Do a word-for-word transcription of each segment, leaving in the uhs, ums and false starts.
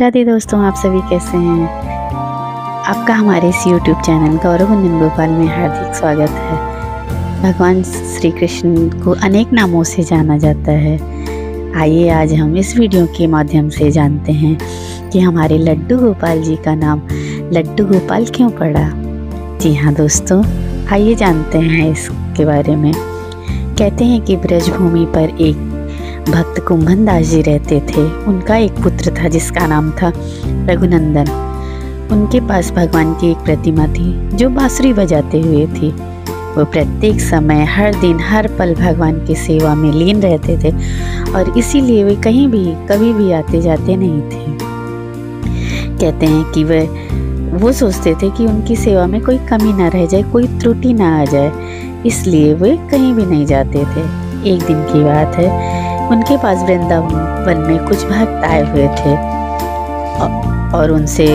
राधे दोस्तों, आप सभी कैसे हैं। आपका हमारे इस यूट्यूब चैनल गौरव गुंजन गोपाल में हार्दिक स्वागत है। भगवान श्री कृष्ण को अनेक नामों से जाना जाता है। आइए आज हम इस वीडियो के माध्यम से जानते हैं कि हमारे लड्डू गोपाल जी का नाम लड्डू गोपाल क्यों पड़ा। जी हाँ दोस्तों, आइए जानते हैं इसके बारे में। कहते हैं कि ब्रजभूमि पर एक भक्त कुंभनदास जी रहते थे। उनका एक पुत्र था जिसका नाम था रघुनंदन। उनके पास भगवान की एक प्रतिमा थी जो बांसुरी बजाते हुए थी। वो प्रत्येक समय, हर दिन, हर पल भगवान की सेवा में लीन रहते थे और इसीलिए वे कहीं भी कभी भी आते जाते नहीं थे। कहते हैं कि वे वो सोचते थे कि उनकी सेवा में कोई कमी ना रह जाए, कोई त्रुटि ना आ जाए, इसलिए वे कहीं भी नहीं जाते थे। एक दिन की बात है, उनके पास वृंदावन में कुछ भक्त आए हुए थे और उनसे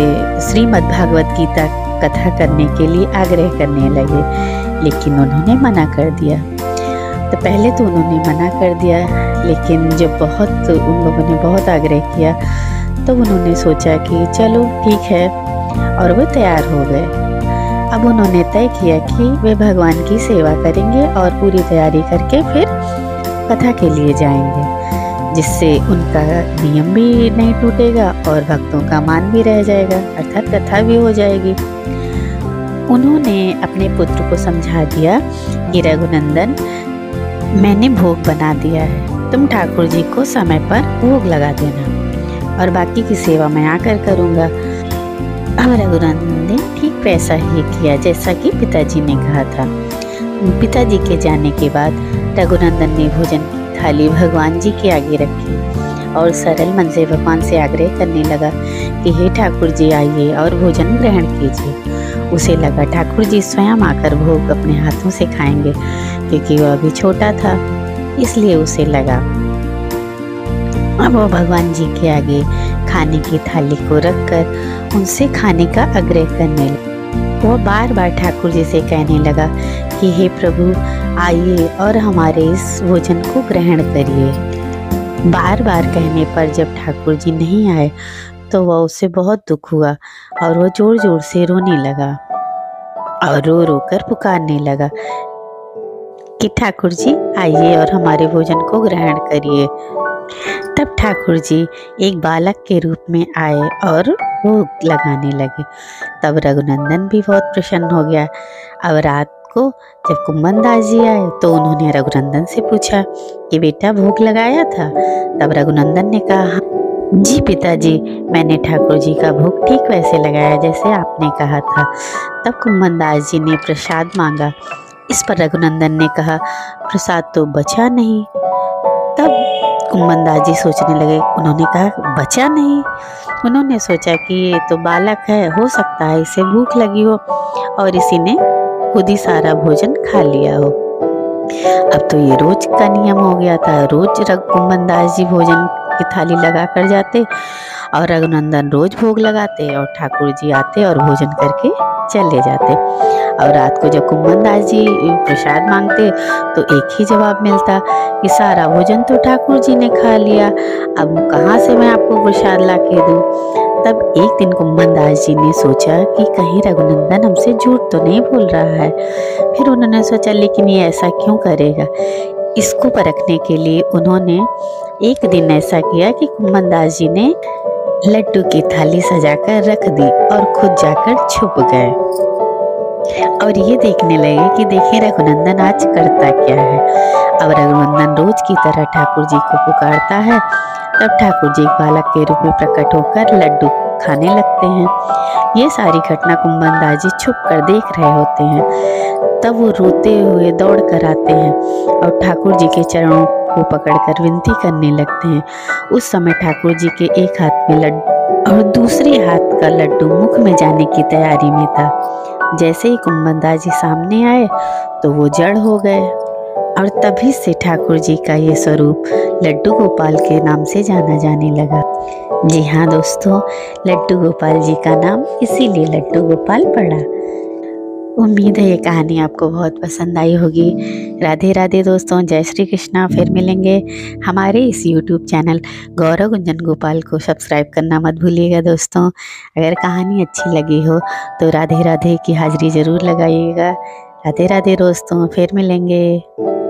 श्रीमद्भागवत गीता कथा करने के लिए आग्रह करने लगे, लेकिन उन्होंने मना कर दिया। तो पहले तो उन्होंने मना कर दिया, लेकिन जब बहुत उन लोगों ने बहुत आग्रह किया तो उन्होंने सोचा कि चलो ठीक है, और वो तैयार हो गए। अब उन्होंने तय किया कि वे भगवान की सेवा करेंगे और पूरी तैयारी करके फिर कथा के लिए जाएंगे, जिससे उनका नियम भी नहीं टूटेगा और भक्तों का मान भी रह जाएगा, अर्थात कथा भी हो जाएगी। उन्होंने अपने पुत्र को समझा दिया कि रघुनंदन, मैंने भोग बना दिया है, तुम ठाकुर जी को समय पर भोग लगा देना और बाकी की सेवा मैं आकर करूँगा। अब रघुनंदन ने ठीक वैसा ही किया जैसा कि पिताजी ने कहा था। पिताजी के जाने के बाद रघुनंदन ने भोजन की थाली भगवान जी के आगे रखी और सरल मन से भगवान से आग्रह करने लगा कि हे ठाकुर जी, आइए और भोजन ग्रहण कीजिए। उसे लगा ठाकुर जी स्वयं आकर भोग अपने हाथों से खाएंगे, क्योंकि वह अभी छोटा था, इसलिए उसे लगा। अब वह भगवान जी के आगे खाने की थाली को रखकर उनसे खाने का आग्रह करने लगा। वह बार बार ठाकुर जी से कहने लगा कि हे प्रभु, आइए और हमारे इस भोजन को ग्रहण करिए। बार बार कहने पर जब ठाकुर जी नहीं आए तो वह उसे बहुत दुख हुआ और वह जोर जोर से रोने लगा और रो रो कर पुकारने लगा कि ठाकुर जी आइए और हमारे भोजन को ग्रहण करिए। तब ठाकुर जी एक बालक के रूप में आए और भोग लगाने लगे। तब रघुनंदन भी बहुत प्रसन्न हो गया। अब रात को जब कुंभनदास जी आए तो उन्होंने रघुनंदन से पूछा कि बेटा, भोग लगाया था? तब रघुनंदन ने कहा, जी पिताजी, मैंने ठाकुर जी का भोग ठीक वैसे लगाया जैसे आपने कहा था। तब कुंभनदास जी ने प्रसाद मांगा। इस पर रघुनंदन ने कहा, प्रसाद तो बचा नहीं। तब कुंभनदास जी सोचने लगे। उन्होंने कहा, बचा नहीं? उन्होंने सोचा कि ये तो बालक है, हो सकता है इसे भूख लगी हो और इसी ने खुद ही सारा भोजन खा लिया हो। अब तो ये रोज का नियम हो गया था। रोज कुंभनदास जी भोजन की थाली लगा कर जाते और रघुनंदन रोज भोग लगाते और ठाकुर जी आते और भोजन करके चले जाते। और रात को जब कुंभनदास जी प्रसाद मांगते तो एक ही जवाब मिलता कि सारा भोजन तो ठाकुर जी ने खा लिया, अब कहाँ से मैं आपको प्रसाद ला के दूँ। तब एक दिन कुंभनदास जी ने सोचा कि कहीं रघुनंदन हमसे झूठ तो नहीं बोल रहा है। फिर उन्होंने सोचा, लेकिन ये ऐसा क्यों करेगा। इसको परखने के लिए उन्होंने एक दिन ऐसा किया कि कुंभनदास जी ने लड्डू की थाली सजाकर रख दी और खुद जाकर छुप गए और ये देखने लगे कि देखिए रघुनंदन आज करता क्या है। अब रघुनंदन रोज की तरह ठाकुर जी को पुकारता है। तब ठाकुर जी एक बालक के रूप में प्रकट होकर लड्डू खाने लगते हैं। ये सारी घटना कुंभनदास जी छुप कर देख रहे होते हैं। तब वो रोते हुए दौड़ कर आते हैं और ठाकुर जी के चरणों को पकड़कर विनती करने लगते हैं। उस समय ठाकुर जी के एक हाथ में लड्डू और दूसरे हाथ का लड्डू मुख में जाने की तैयारी में था। जैसे ही कुंभनदास जी सामने आए तो वो जड़ हो गए और तभी से ठाकुर जी का ये स्वरूप लड्डू गोपाल के नाम से जाना जाने लगा। जी हाँ दोस्तों, लड्डू गोपाल जी का नाम इसीलिए लड्डू गोपाल पड़ा। उम्मीद है ये कहानी आपको बहुत पसंद आई होगी। राधे राधे दोस्तों, जय श्री कृष्णा। फिर मिलेंगे हमारे इस यूट्यूब चैनल गौरव गुंजन गोपाल को सब्सक्राइब करना मत भूलिएगा दोस्तों। अगर कहानी अच्छी लगी हो तो राधे राधे की हाजिरी ज़रूर लगाइएगा। राधे राधे दोस्तों, फिर मिलेंगे।